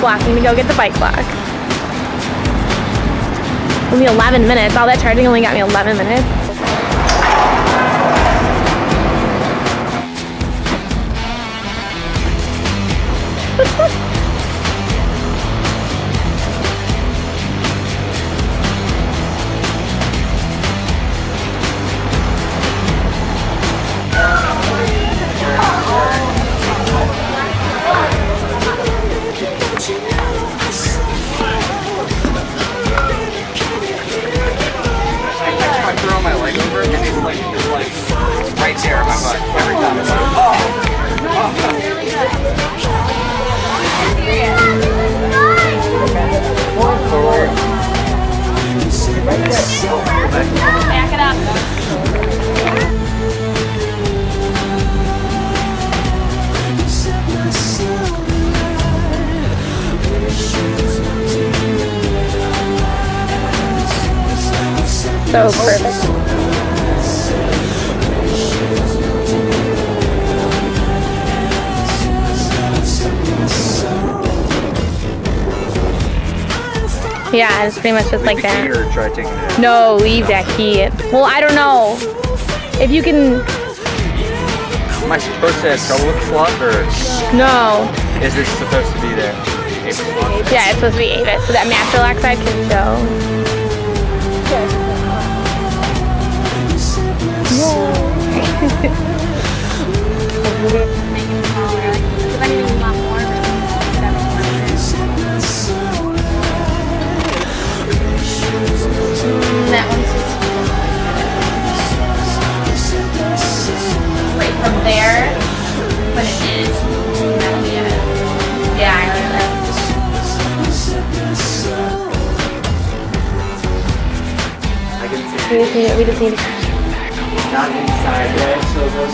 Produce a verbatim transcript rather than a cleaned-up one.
blocking to go get the bike lock. Only eleven minutes. All that charging only got me eleven minutes. So perfect. Yeah, it's pretty much just like that. Or try taking it. No, leave no. that key. Well, I don't know. If you can... Am I supposed to have trouble with Fluff or... No. Is this supposed to be there? Avis yeah, it's supposed to be Avis, so that master lock side can show. Yeah. That one's right from there, but it is. That'll be it. Yeah, I like that. I can see. We just need. We just need. Not inside, right? So the